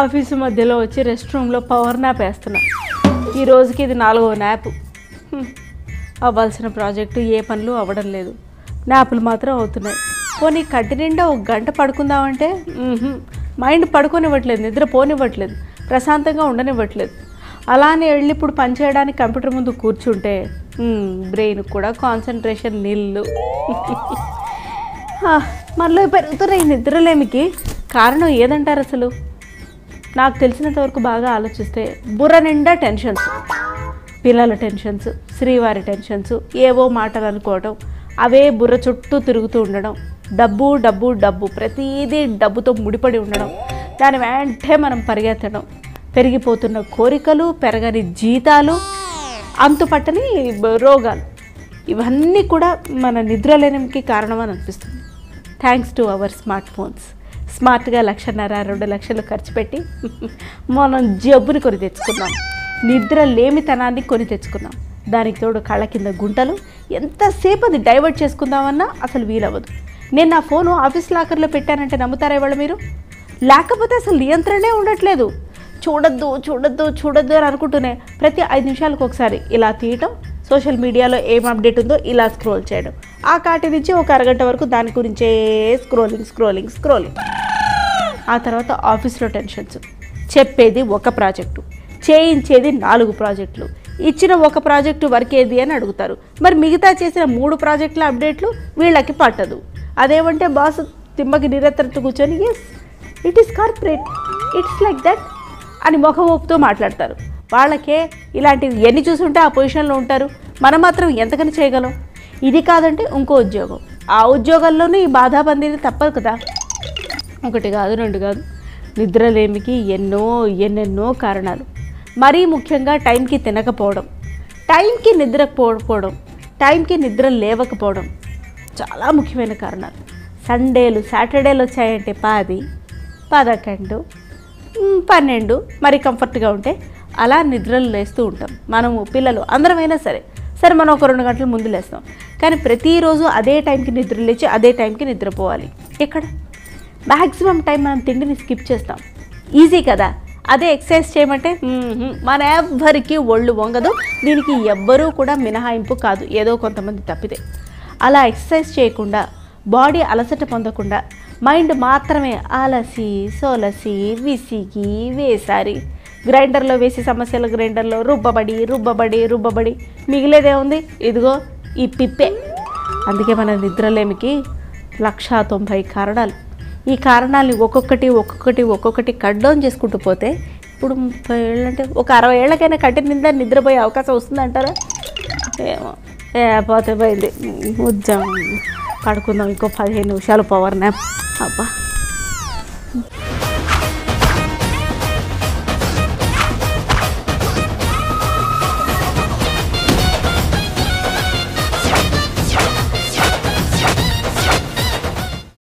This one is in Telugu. ఆఫీసు మధ్యలో వచ్చి రెస్ట్ రూమ్లో పవర్ నాప్ వేస్తున్నా. ఈ రోజుకి ఇది 4వ నాప్. అవ్వాల్సిన ప్రాజెక్టు ఏ పనులు అవ్వడం లేదు, నాపులు మాత్రం అవుతున్నాయి. పోనీ కట్టి నిండా 1 గంట పడుకుందామంటే మైండ్ పడుకోనివ్వట్లేదు, నిద్ర పోనివ్వట్లేదు, ప్రశాంతంగా ఉండనివ్వట్లేదు. అలానే వెళ్ళి ఇప్పుడు పనిచేయడానికి కంప్యూటర్ ముందు కూర్చుంటే బ్రెయిన్ కూడా కాన్సన్ట్రేషన్ నీళ్ళు. మనలో పెరుగుతున్న ఈ నిద్రలేమికి కారణం ఏదంటారు అసలు? నాకు తెలిసినంతవరకు బాగా ఆలోచిస్తే బుర్ర నిండా టెన్షన్స్, పిల్లల టెన్షన్స్, శ్రీవారి టెన్షన్స్, ఏవో మాటలు అనుకోవడం, అవే బుర్ర చుట్టూ తిరుగుతూ ఉండడం, డబ్బు డబ్బు డబ్బు, ప్రతీదీ డబ్బుతో ముడిపడి ఉండడం, దాని వెంటే మనం పరిగెత్తడం, పెరిగిపోతున్న కోరికలు, పెరగని జీతాలు, అంతుపట్టని రోగాలు, ఇవన్నీ కూడా మన నిద్రలేనికి కారణమని అనిపిస్తుంది. Thanks to our smart phones. స్మార్ట్గా 1.5-2 లక్షలు ఖర్చు పెట్టి మనం జబ్బుని కొని తెచ్చుకున్నాం, నిద్ర లేమితనాన్ని కొని తెచ్చుకున్నాం. దానికి తోడు కళ్ళ కింద గుంటలు, ఎంతసేపు అది డైవర్ట్ చేసుకుందామన్నా అసలు వీలవ్వదు. నేను నా ఫోను ఆఫీస్ లాకర్లో పెట్టానంటే నమ్ముతారా ఇవాళ మీరు? లేకపోతే అసలు నియంత్రణే ఉండట్లేదు. చూడొద్దు చూడొద్దు చూడొద్దు అని అనుకుంటూనే ప్రతి 5 నిమిషాలకు ఒకసారి ఇలా తీయటం, సోషల్ మీడియాలో ఏం అప్డేట్ ఉందో ఇలా స్క్రోల్ చేయడం, ఆ కాటి నుంచి ఒక అరగంట వరకు దాని గురించే స్క్రోలింగ్. ఆ తర్వాత ఆఫీస్లో టెన్షన్స్, చెప్పేది ఒక ప్రాజెక్టు, చేయించేది 4 ప్రాజెక్టులు, ఇచ్చిన ఒక ప్రాజెక్టు వర్క్ ఏది అని అడుగుతారు. మరి మిగతా చేసిన 3 ప్రాజెక్టుల అప్డేట్లు వీళ్ళకి పట్టదు. అదేమంటే బాస్ తిమ్మకి నిరెత్తరత్తు కూర్చొని yes it is corporate, it's like that అని ముఖవూపుతో మాట్లాడతారు. వాళ్ళకే ఇలాంటివి ఎన్ని చూసుంటే ఆ పొజిషన్లో ఉంటారు. మనం మాత్రం ఎంతకని చేయగలం? ఇది కాదంటే ఇంకో ఉద్యోగం, ఆ ఉద్యోగాల్లోనూ ఈ బాధాబందీని తప్పదు కదా. 1 కాదు 2 కాదు, నిద్రలేమికి ఎన్నెన్నో కారణాలు. మరీ ముఖ్యంగా టైంకి తినకపోవడం, టైంకి నిద్రపోకపోవడం, టైంకి నిద్ర లేవకపోవడం చాలా ముఖ్యమైన కారణాలు. సండేలు సాటర్డేలు వచ్చాయంటే 10, 11, 12 మరి కంఫర్ట్గా ఉంటే అలా నిద్రలు లేస్తూ ఉంటాం. మనము పిల్లలు అందరమైనా సరే మనం ఒక 2 గంటల ముందు లేస్తాం, కానీ ప్రతిరోజు అదే టైంకి నిద్ర లేచి అదే టైంకి నిద్రపోవాలి. ఇక్కడ మ్యాక్సిమం టైం మనం తిండిని స్కిప్ చేస్తాం. ఈజీ కదా. అదే ఎక్సర్సైజ్ చేయమంటే మన ఎవ్వరికీ ఒళ్ళు వంగదు, దీనికి ఎవ్వరూ కూడా మినహాయింపు కాదు, ఏదో కొంతమంది తప్పితే. అలా ఎక్సర్సైజ్ చేయకుండా, బాడీ అలసట పొందకుండా, మైండ్ మాత్రమే అలసి సోలసి విసిగి వేసారి గ్రైండర్లో వేసి సమస్యలు గ్రైండర్లో రుబ్బబడి మిగిలేదేముంది? ఇదిగో ఈ పిప్పే. అందుకే మన నిద్రలేమికి 190 కారణాలు. ఈ కారణాలని ఒక్కొక్కటి కట్ డౌన్ చేసుకుంటూ పోతే ఇప్పుడు 30 ఏళ్ళంటే ఒక 60 ఏళ్ళకైనా కట్టి నిందా నిద్రపోయే అవకాశం వస్తుందంటారా? ఏమో, పోతే పోయింది, ఉద్యోగం పడుకుందాం ఇంకో 15 నిమిషాలు పవర్ నాప్. అబ్బా.